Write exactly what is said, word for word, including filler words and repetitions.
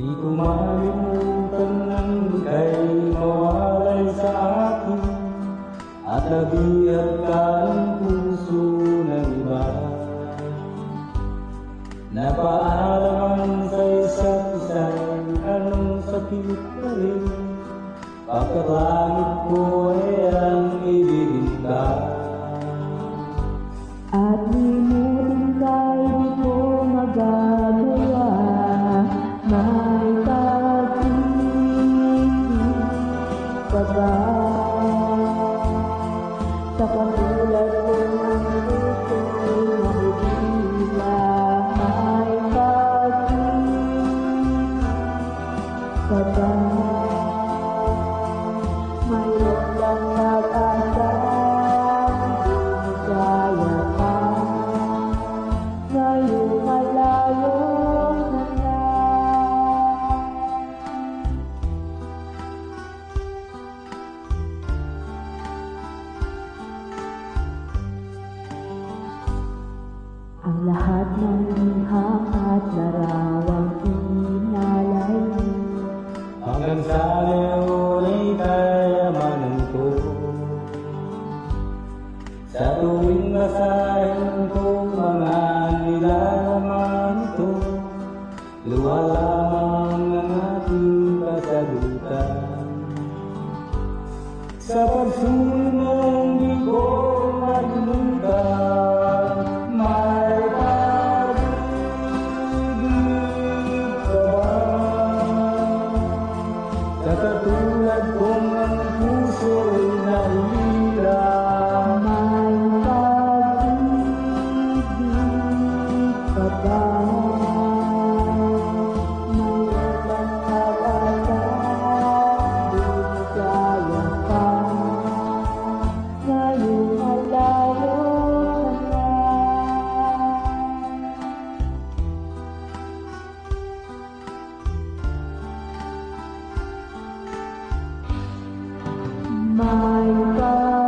Di kemarin tenang kai mawalay sa akin at nabiyagkan puso ng iba. Napaalaman sa isa't isa anong sakit na rin, pagkatlangit ko ay ang ibigin ka. At limitin tayo di ko magagawa, may pag-ibig pa ba? Sa pagkulat ko ng gusto ay makikila, may pag-ibig pa ba? Mayroon lang nag-asa hindi kaya pa, ngayon malayo na lang. Ang lahat ng liham at larawang inalay hanggang sa leon ay kayamanan ko. Sa tuwing nasahin ko mga nilalaman ito, luha lamang ang ating kasagutan. Sa pagsunod na hindi ko maglutan, may pag-ibig ka ba? Sa katulad kong ang puso'y nahihila, my God.